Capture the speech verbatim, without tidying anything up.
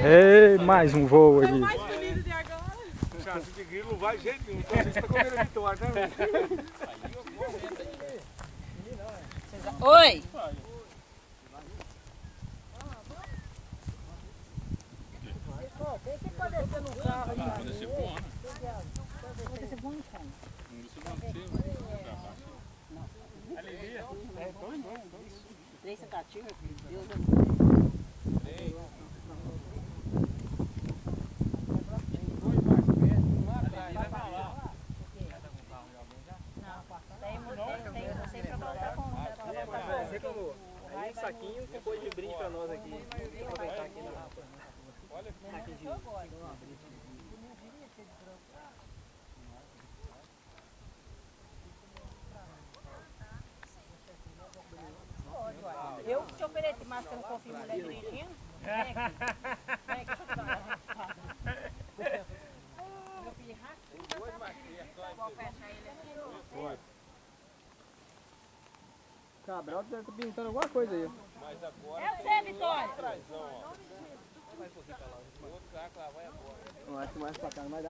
Ei, mais um voo aqui. É o mais bonito de agora. Caso de grilo vai jeito nenhum. Então vocês estão comendo a vitória, né? Oi! Tem que aparecer no carro aí. Pode ser bom, né? Pode ser bom, então. Não precisa não ser. Alegria. É, dois não, dois. Três tentativas, Deus abençoe. Três. Aí um saquinho que foi de brinde pra nós aqui. Vou aproveitar aqui na rapa. Olha que saquinho de brinde. Eu te ofereci, mas você não confia em mulher dirigindo? Vem aqui. Vem aqui, deixa eu dar uma. Meu filho, raquinho. Vou fechar ele aqui. Cabral deve estar pintando alguma coisa aí. Mas agora é você, Vitória! Mas você tá lá, o outro carro lá vai agora. Eu acho que mais pra cá não vai dar.